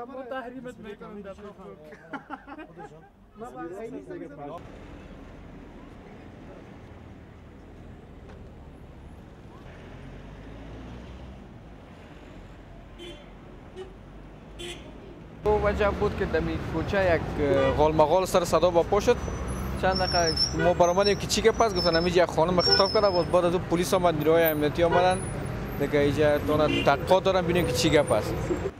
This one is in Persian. خبر تحریم میکنم در خودشان. وجه بود که در کوچه یک غال مغال سر صدا با پشت چند دقیقه ما برامانیم که چی که پس گفتن همیجا یک خانم خطاب کرده بود بعد از اون پلیس آمد نیروهای امنیتی آمدن دیگه ایجا تاقا دارن بینیم که چی که پس